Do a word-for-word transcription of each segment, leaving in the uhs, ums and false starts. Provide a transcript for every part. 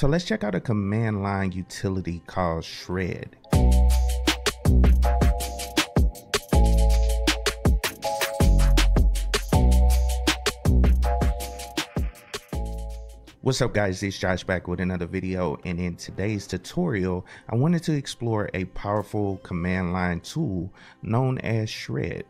So let's check out a command line utility called Shred. What's up guys, it's Josh back with another video, and in today's tutorial I wanted to explore a powerful command line tool known as Shred.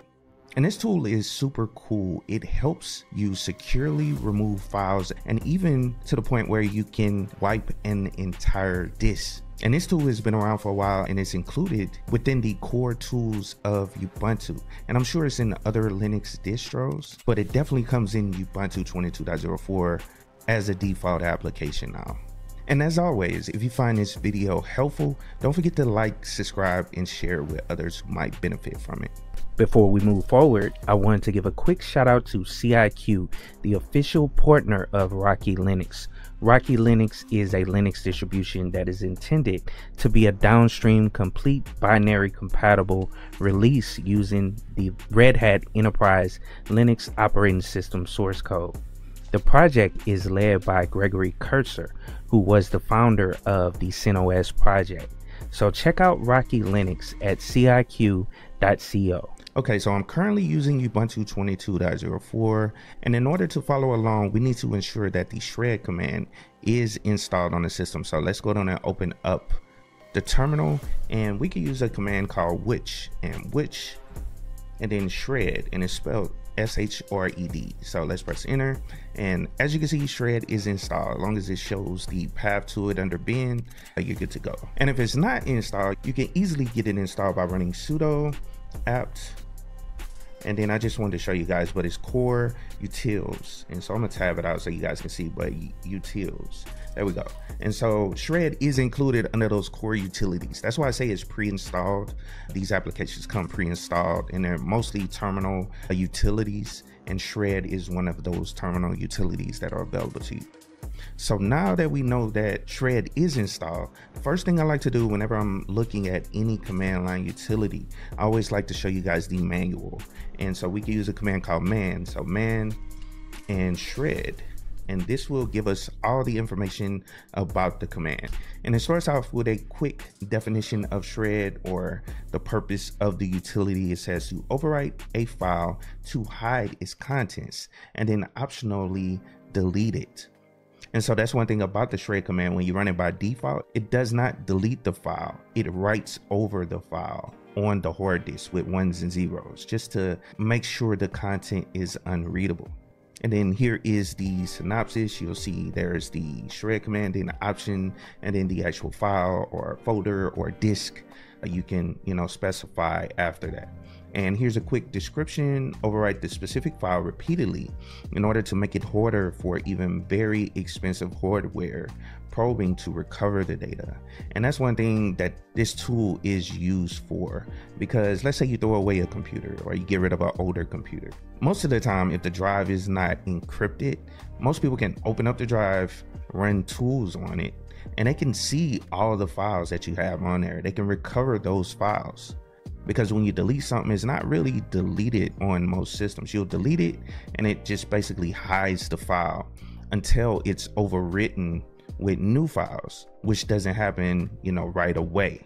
And this tool is super cool. It helps you securely remove files, and even to the point where you can wipe an entire disk. And this tool has been around for a while, and it's included within the core tools of Ubuntu. And I'm sure it's in other Linux distros, but it definitely comes in Ubuntu twenty-two point oh four as a default application now. And as always, if you find this video helpful, don't forget to like, subscribe, and share with others who might benefit from it. Before we move forward, I wanted to give a quick shout out to C I Q, the official partner of Rocky Linux. Rocky Linux is a Linux distribution that is intended to be a downstream complete binary compatible release using the Red Hat Enterprise Linux operating system source code. The project is led by Gregory Kurtzer, who was the founder of the CentOS project. So check out Rocky Linux at C I Q dot co. Okay, so I'm currently using Ubuntu twenty-two point oh four, and in order to follow along, we need to ensure that the shred command is installed on the system. So let's go down and open up the terminal, and we can use a command called which, and which, and then shred, and it's spelled S H R E D. So let's press enter, and as you can see, shred is installed. As long as it shows the path to it under bin, you're good to go. And if it's not installed, you can easily get it installed by running sudo apt, and then I just wanted to show you guys, but it's core utils, and so I'm gonna tab it out so you guys can see, but utils, there we go. And so shred is included under those core utilities. That's why I say it's pre-installed. These applications come pre-installed, and they're mostly terminal utilities, and shred is one of those terminal utilities that are available to you. So now that we know that shred is installed, first thing I like to do whenever I'm looking at any command line utility, I always like to show you guys the manual. And so we can use a command called man, so man and shred, and this will give us all the information about the command. And it starts off with a quick definition of shred, or the purpose of the utility. It says to overwrite a file to hide its contents and then optionally delete it. And so that's one thing about the shred command. When you run it by default, it does not delete the file. It writes over the file on the hard disk with ones and zeros, just to make sure the content is unreadable. And then here is the synopsis. You'll see there's the shred command, then the option, and then the actual file or folder or disk you can, you know, specify after that. And here's a quick description. Overwrite the specific file repeatedly in order to make it harder for even very expensive hardware probing to recover the data. And that's one thing that this tool is used for, because let's say you throw away a computer or you get rid of an older computer. Most of the time, if the drive is not encrypted, most people can open up the drive, run tools on it, and they can see all the files that you have on there. They can recover those files. Because when you delete something, it's not really deleted on most systems. You'll delete it and it just basically hides the file until it's overwritten with new files, which doesn't happen, you know, right away.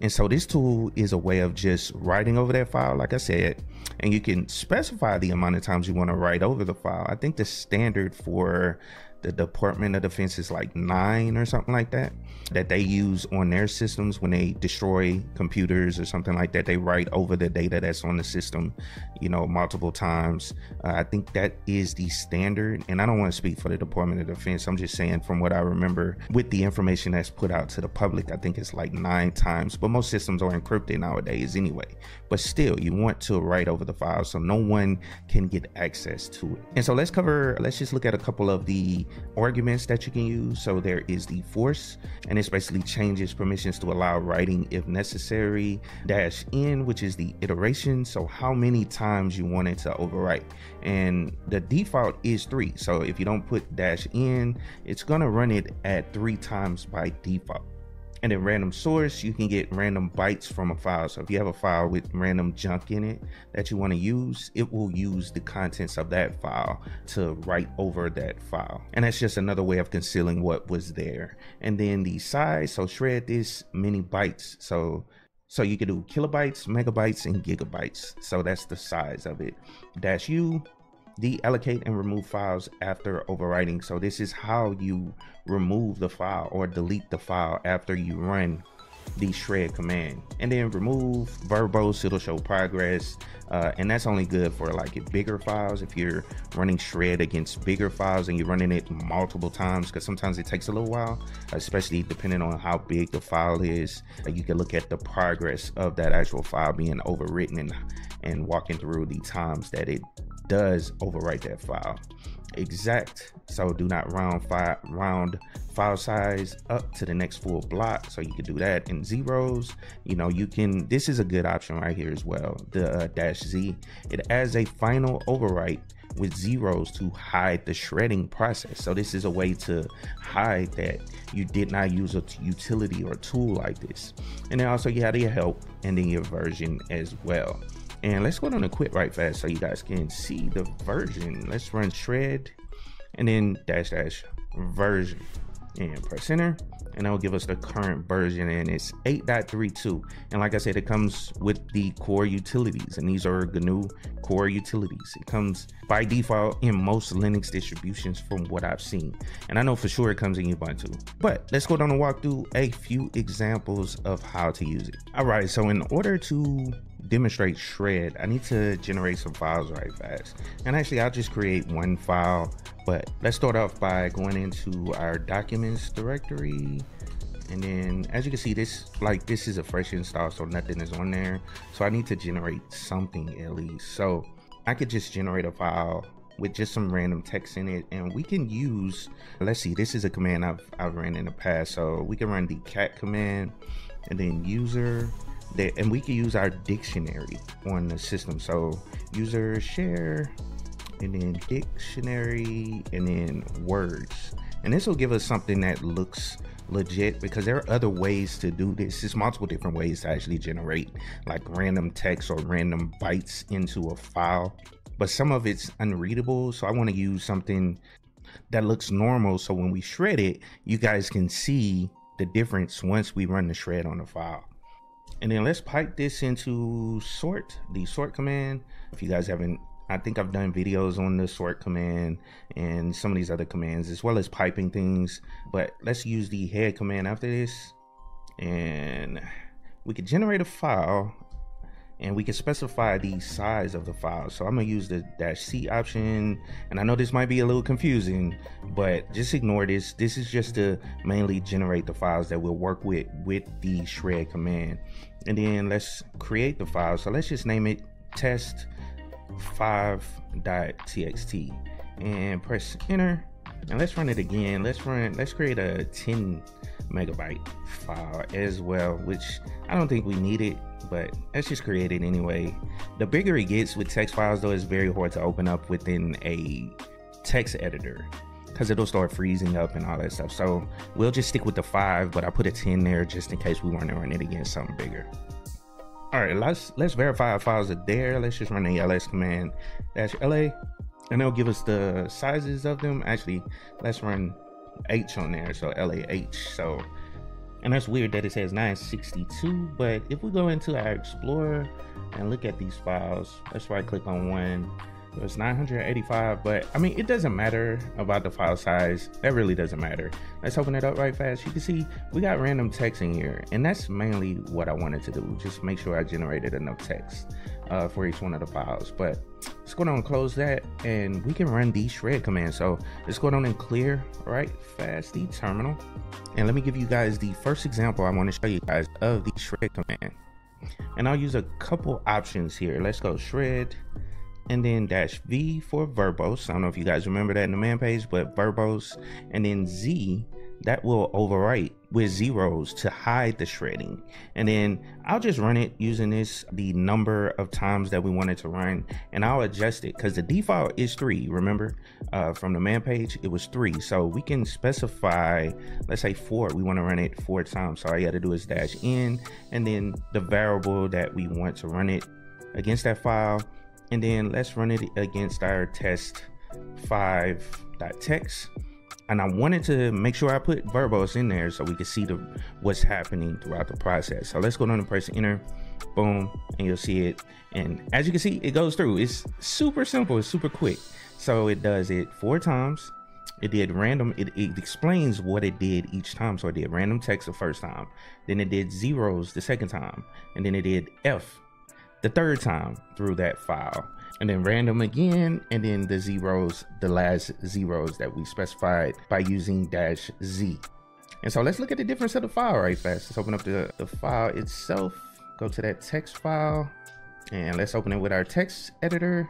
And so this tool is a way of just writing over that file, like I said, and you can specify the amount of times you want to write over the file. I think the standard for the Department of Defense is like nine or something like that, that they use on their systems when they destroy computers or something like that. They write over the data that's on the system, you know, multiple times. Uh, I think that is the standard. And I don't want to speak for the Department of Defense. I'm just saying from what I remember with the information that's put out to the public, I think it's like nine times, but most systems are encrypted nowadays anyway. But still, you want to write over the file so no one can get access to it. And so let's cover, let's just look at a couple of the arguments that you can use. So there is the force, and this basically changes permissions to allow writing if necessary, dash n, which is the iteration, so how many times you want it to overwrite, and the default is three, so if you don't put dash n, it's going to run it at three times by default. And in random source, you can get random bytes from a file. So if you have a file with random junk in it that you want to use, it will use the contents of that file to write over that file. And that's just another way of concealing what was there. And then the size, so shred this many bytes. So So you can do kilobytes, megabytes, and gigabytes. So that's the size of it. Dash U, deallocate and remove files after overwriting. So this is how you remove the file or delete the file after you run the shred command. And then remove verbose, it'll show progress. Uh, and that's only good for like bigger files. If you're running shred against bigger files and you're running it multiple times, because sometimes it takes a little while, especially depending on how big the file is. Uh, you can look at the progress of that actual file being overwritten and, and walking through the times that it does overwrite that file. Exact, so do not round file round file size up to the next full block, so you can do that. In zeros, you know, you can, this is a good option right here as well, the uh, dash Z. It adds a final overwrite with zeros to hide the shredding process. So this is a way to hide that you did not use a utility or a tool like this. And then also you have your help and then your version as well. And let's go down to quit right fast so you guys can see the version. Let's run shred and then dash dash version and press enter, and that will give us the current version, and it's eight point three two. And like I said, it comes with the core utilities, and these are G N U core utilities. It comes by default in most Linux distributions from what I've seen, and I know for sure it comes in Ubuntu. But let's go down and walk through a few examples of how to use it. All right, so in order to demonstrate shred, I need to generate some files right fast. And actually, I'll just create one file, but let's start off by going into our documents directory. And then as you can see, this like this is a fresh install, so nothing is on there. So I need to generate something at least. So I could just generate a file with just some random text in it, and we can use, let's see, this is a command I've, I've ran in the past. So we can run the cat command and then user, That, and we can use our dictionary on the system. So user share and then dictionary and then words, and this will give us something that looks legit, because there are other ways to do this. There's multiple different ways to actually generate like random text or random bytes into a file, but some of it's unreadable. So I want to use something that looks normal, so when we shred it, you guys can see the difference once we run the shred on the file. And then let's pipe this into sort, the sort command. If you guys haven't, I think I've done videos on the sort command and some of these other commands, as well as piping things, but let's use the head command after this. And we could generate a file, and we can specify the size of the file. So I'm gonna use the dash C option, and I know this might be a little confusing, but just ignore this. This is just to mainly generate the files that we'll work with with the shred command. And then let's create the file. So let's just name it test five dot t x t and press enter. And let's run it again. Let's run, let's create a ten megabyte file as well, which I don't think we need it, but let's just create it anyway. The bigger it gets with text files though, it's very hard to open up within a text editor, because it'll start freezing up and all that stuff. So we'll just stick with the five, but I put a ten there just in case we want to run it against something bigger. All right, let's let's verify our files are there. Let's just run the ls command dash la, and it'll give us the sizes of them. Actually, let's run H on there, so L A H. So, and that's weird that it says nine sixty-two, but if we go into our Explorer and look at these files, let's right click on one, so it's nine hundred eighty-five, but I mean, it doesn't matter about the file size. That really doesn't matter. Let's open it up right fast. You can see we got random text in here, and that's mainly what I wanted to do, just make sure I generated enough text uh, for each one of the files. But let's go down and close that, and we can run the shred command. So let's go down and clear right fast the terminal, and let me give you guys the first example I want to show you guys of the shred command. And I'll use a couple options here. Let's go shred and then dash V for verbose. I don't know if you guys remember that in the man page, but verbose, and then Z that will overwrite with zeros to hide the shredding. And then I'll just run it using this, the number of times that we want it to run, and I'll adjust it because the default is three. Remember, uh, from the man page, it was three. So we can specify, let's say four, we want to run it four times. So all you got to do is dash in and then the variable that we want to run it against that file. And then let's run it against our test five.txt. And I wanted to make sure I put verbose in there so we could see the what's happening throughout the process. So let's go down and press enter, boom, and you'll see it. And as you can see, it goes through. It's super simple, it's super quick. So it does it four times. It did random, it, it explains what it did each time. So it did random text the first time, then it did zeros the second time, and then it did F the third time through that file. And then random again, and then the zeros, the last zeros that we specified by using dash Z. And so let's look at the difference of the file right fast. Let's open up the, the file itself, go to that text file, and let's open it with our text editor.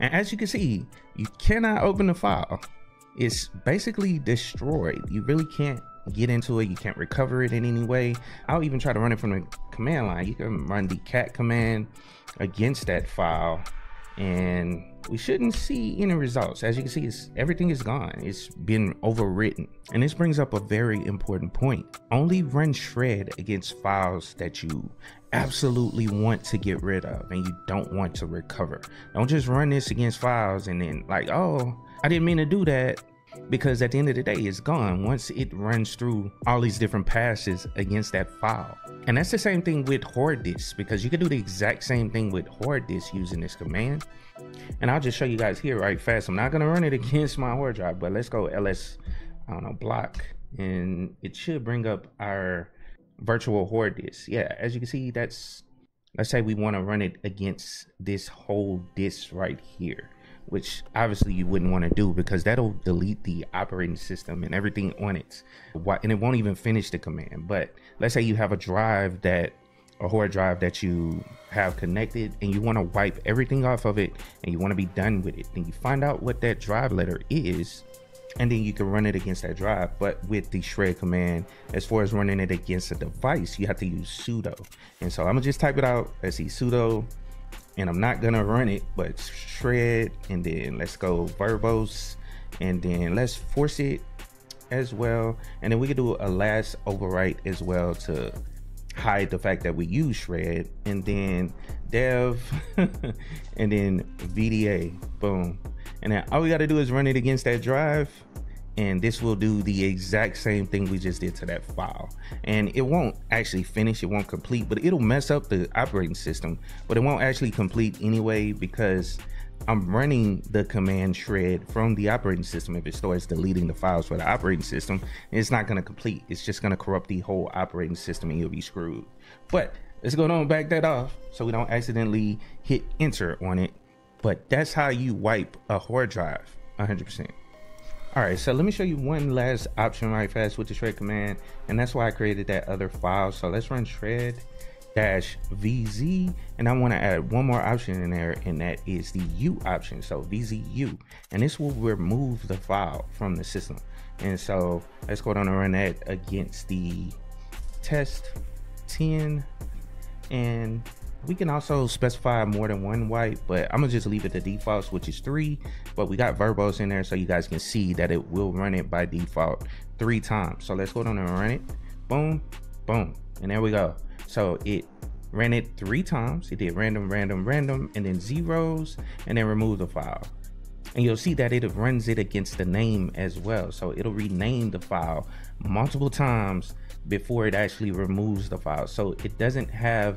And as you can see, you cannot open the file. It's basically destroyed. You really can't get into it. You can't recover it in any way. I'll even try to run it from the command line. You can run the cat command against that file and we shouldn't see any results. As you can see, it's, everything is gone. It's been overwritten. And this brings up a very important point. Only run shred against files that you absolutely want to get rid of and you don't want to recover. Don't just run this against files and then like, oh, I didn't mean to do that. Because at the end of the day, it's gone once it runs through all these different passes against that file. And that's the same thing with horde disk, because you can do the exact same thing with horde disk using this command. And I'll just show you guys here right fast. I'm not going to run it against my hard drive, but let's go ls, I don't know, block, and it should bring up our virtual horde disk. Yeah, as you can see, that's, let's say we want to run it against this whole disk right here, which obviously you wouldn't want to do because that'll delete the operating system and everything on it. And it won't even finish the command. But let's say you have a drive that, a hard drive that you have connected and you want to wipe everything off of it and you want to be done with it. Then you find out what that drive letter is and then you can run it against that drive. But with the shred command, as far as running it against a device, you have to use sudo. And so I'm gonna just type it out. Let's see, sudo. And I'm not gonna run it, but shred, and then let's go verbose, and then let's force it as well. And then we can do a last overwrite as well to hide the fact that we use shred, and then dev, and then V D A, boom. And then all we gotta do is run it against that drive, and this will do the exact same thing we just did to that file. And it won't actually finish, it won't complete, but it'll mess up the operating system, but it won't actually complete anyway because I'm running the command shred from the operating system. If it starts deleting the files for the operating system, it's not gonna complete. It's just gonna corrupt the whole operating system and you'll be screwed. But let's go on and back that off so we don't accidentally hit enter on it. But that's how you wipe a hard drive, one hundred percent. All right, so let me show you one last option right fast with the shred command, and that's why I created that other file. So let's run shred dash vz, and I want to add one more option in there, and that is the u option. So vzu, and this will remove the file from the system. And so let's go down and run that against the test ten, and we can also specify more than one wipe, but I'm gonna just leave it the default, which is three, but we got verbose in there so you guys can see that it will run it by default three times. So let's go down and run it, boom, boom, and there we go. So it ran it three times. It did random, random, random, and then zeros, and then remove the file. And you'll see that it runs it against the name as well. So it'll rename the file multiple times before it actually removes the file. So it doesn't have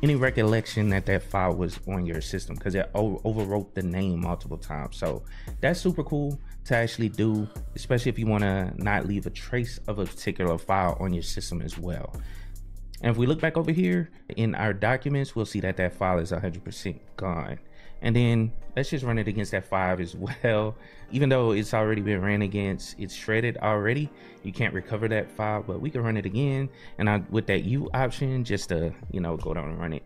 any recollection that that file was on your system because it over overwrote the name multiple times. So that's super cool to actually do, especially if you want to not leave a trace of a particular file on your system as well. And if we look back over here in our documents, we'll see that that file is one hundred percent gone. And then let's just run it against that five as well. Even though it's already been ran against, it's shredded already. You can't recover that file, but we can run it again. And I, with that U option, just to, you know, go down and run it.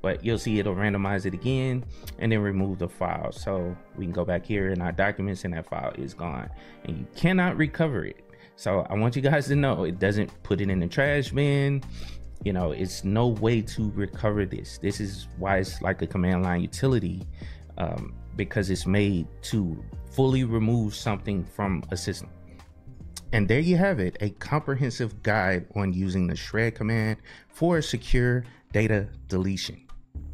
But you'll see it'll randomize it again and then remove the file. So we can go back here in our documents and that file is gone. And you cannot recover it. So I want you guys to know, it doesn't put it in the trash bin. You know, it's no way to recover this. This is why it's like a command line utility, um, because it's made to fully remove something from a system. And there you have it, a comprehensive guide on using the shred command for secure data deletion.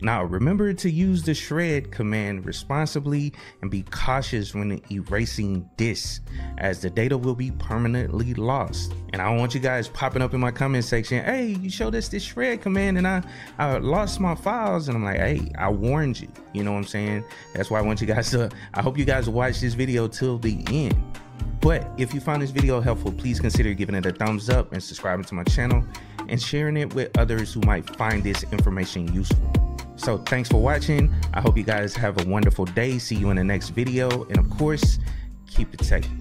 Now, remember to use the shred command responsibly and be cautious when erasing disks, as the data will be permanently lost. And I don't want you guys popping up in my comment section, hey, you showed us this shred command and I, I lost my files. And I'm like, hey, I warned you, you know what I'm saying? That's why I want you guys to, I hope you guys watch this video till the end. But if you found this video helpful, please consider giving it a thumbs up and subscribing to my channel and sharing it with others who might find this information useful. So thanks for watching. I hope you guys have a wonderful day. See you in the next video. And of course, keep it safe.